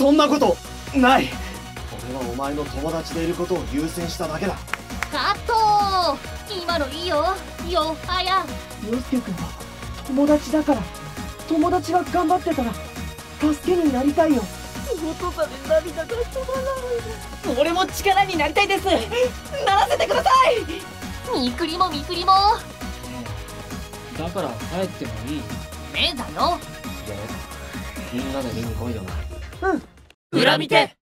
そんなことない。俺はお前の友達でいることを優先しただけだ。カット。今のいいよ。よはや。陽介君は友達だから、友達が頑張ってたら助けになりたいよ。その言葉で涙が止まらない。俺も力になりたいです。ならせてください。みくりもみくりも。だから帰ってもいい？ねえだよ。みんなで見に来いよな。うん、裏見て。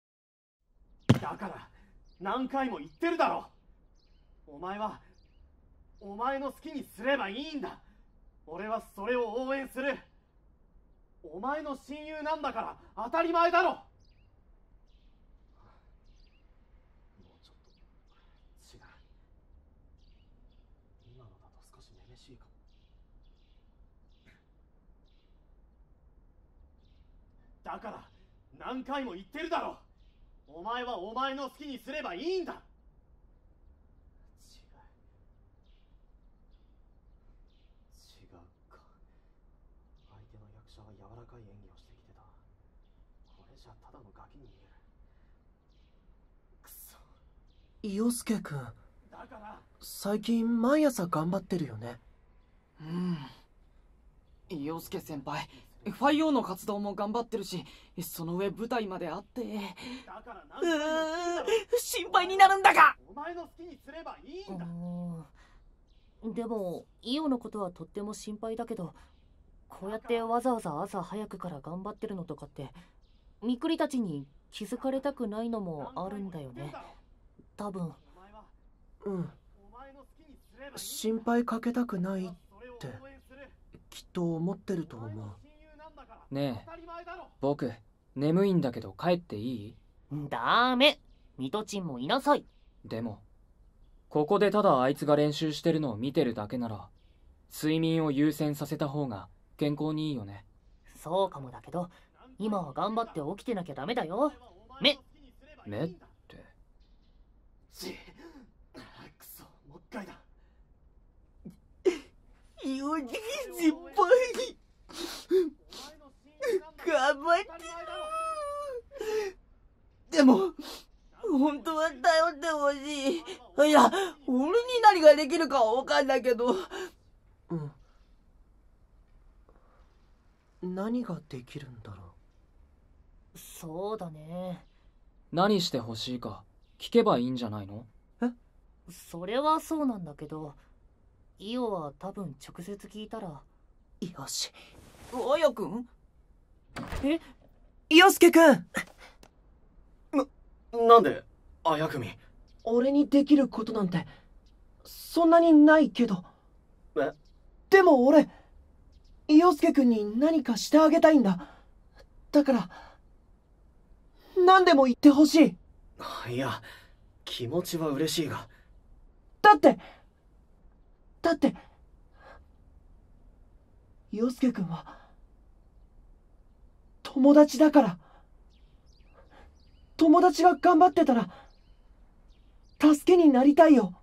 だから何回も言ってるだろ。お前はお前の好きにすればいいんだ。俺はそれを応援する。お前の親友なんだから当たり前だろ。もうちょっと違う。今のだと少しめめしいかも。だから何回も言ってるだろ。お前はお前の好きにすればいいんだ。柔らかい演技をしてきてた。これじゃただのガキに見える。くそ。陽介くん、だから最近毎朝頑張ってるよね。うん、陽介先輩、ファイオーの活動も頑張ってるし、その上舞台まであって。だから何でも心配になるんだが。お前の好きにすればいいんだ。でもイオのことはとっても心配だけど、こうやってわざわざ朝早くから頑張ってるのとかってみくりたちに気づかれたくないのもあるんだよね、多分。うん、心配かけたくないってきっと思ってると思う。ねえ僕眠いんだけど帰っていい？ダメ、ミトチンもいなさい。でもここでただあいつが練習してるのを見てるだけなら、睡眠を優先させた方が健康にいいよね。そうかもだけど、今は頑張って起きてなきゃダメだよ。目ってちくそ、もう一回だ。陽介先輩頑張ってる。でも本当は頼ってほしい。いや俺に何ができるかは分かんないけど。うん、何ができるんだろう。そうだね。何してほしいか聞けばいいんじゃないの？え？それはそうなんだけど、イオは多分直接聞いたら。よし。あやくん？え？陽介くん！なんで、あやくみ。俺にできることなんて、そんなにないけど。え？でも俺、陽介君に何かしてあげたいんだ。だから何でも言ってほしい。いや気持ちは嬉しいが、だって陽介君は友達だから、友達が頑張ってたら助けになりたいよ。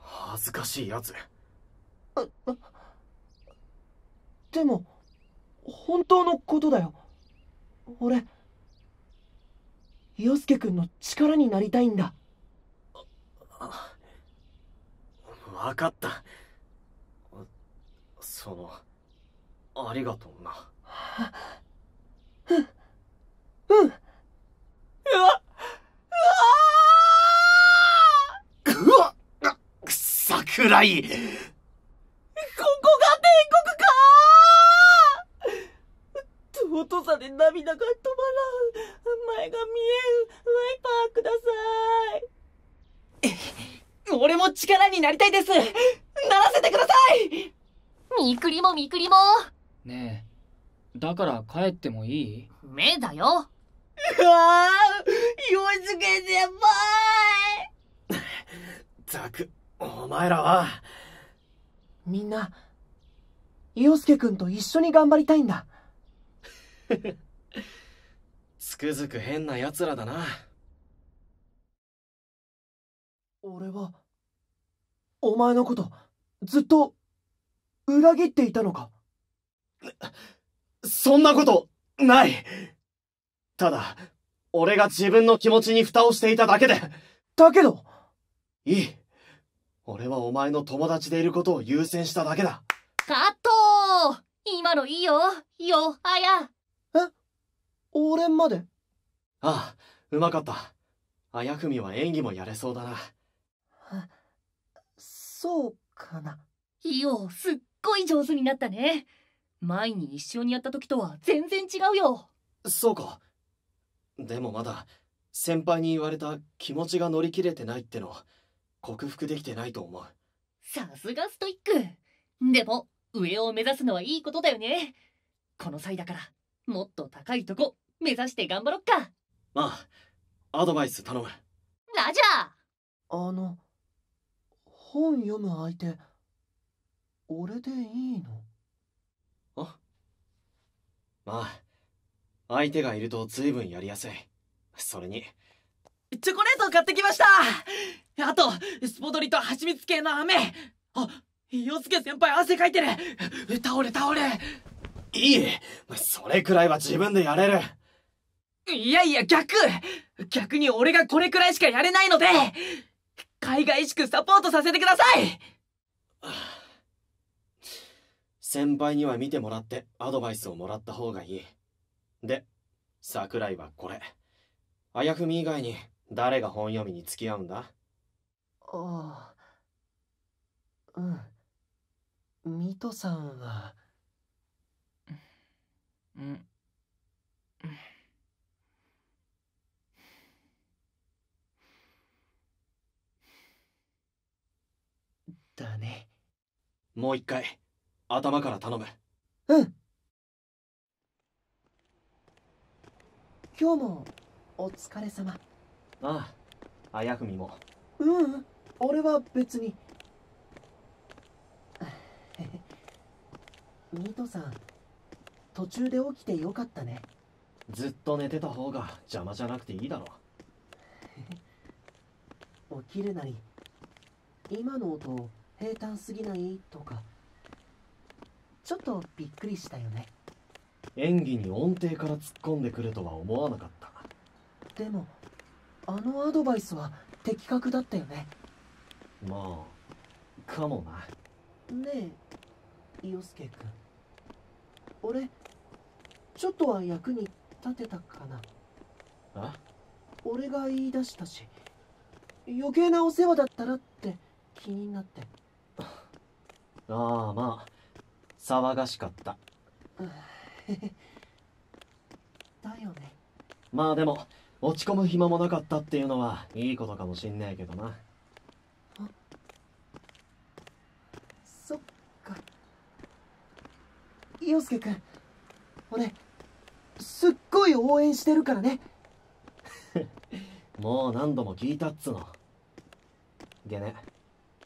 恥ずかしいやつ。でも本当のことだよ。俺陽介くんの力になりたいんだ。分かった。そのありがとうな。うん、うわっうわっくさくらい。音差で涙が止まらん。前が見えん。ワイパーください。俺も力になりたいです。ならせてください。みくりもみくりも。ねえ、だから帰ってもいい？目だよ。わあ、陽介先輩。ザク、お前らはみんな陽介くんと一緒に頑張りたいんだ。つくづく変なやつらだな。俺はお前のことずっと裏切っていたのか。そんなことない。ただ、俺が自分の気持ちに蓋をしていただけで。だけど。いい。俺はお前の友達でいることを優先しただけだ。カット！今のいいよ、よ、あや。え？俺まで？ああ、うまかった。あやふみは演技もやれそうだな。そうかな。よ、すっごい上手になったね。前に一緒にやった時とは全然違うよ。そうか。でもまだ先輩に言われた気持ちが乗り切れてないっての克服できてないと思う。さすがストイック。でも上を目指すのはいいことだよね。この際だからもっと高いとこ目指して頑張ろっか。まあ、アドバイス頼む。ラジャー。本読む相手俺でいいの？あ、まあ相手がいると随分やりやすい。それにチョコレートを買ってきました。あとスポドリと蜂蜜系の飴。あ、陽介先輩汗かいてる。倒れ倒れ。いい、それくらいは自分でやれる。いやいや、逆に俺がこれくらいしかやれないので海外しくサポートさせてください。先輩には見てもらってアドバイスをもらった方がいい。で、桜井はこれ。あやふみ以外に誰が本読みに付き合うんだ？ああ、うん。ミトさんは。うん。だね。もう一回、頭から頼む。うん。今日もお疲れ様。ああ、あやふみも。ううん、俺は別に。ミトさん、途中で起きてよかったね。ずっと寝てた方が邪魔じゃなくていいだろ。起きるなり、今の音平坦すぎないとか、ちょっとびっくりしたよね。演技に音程から突っ込んでくるとは思わなかった。でもあのアドバイスは的確だったよね。まあかもな。ねえ陽介君、俺ちょっとは役に立てたかな。あ？俺が言い出したし余計なお世話だったらって気になって。ああ、まあ騒がしかった。だよね。まあでも落ち込む暇もなかったっていうのはいいことかもしんないけどな。あ、そっか。陽介くん、俺すっごい応援してるからね。もう何度も聞いたっつの。でね、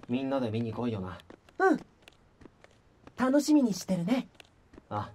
みんなで見に来いよな。うん、楽しみにしてるね。あ、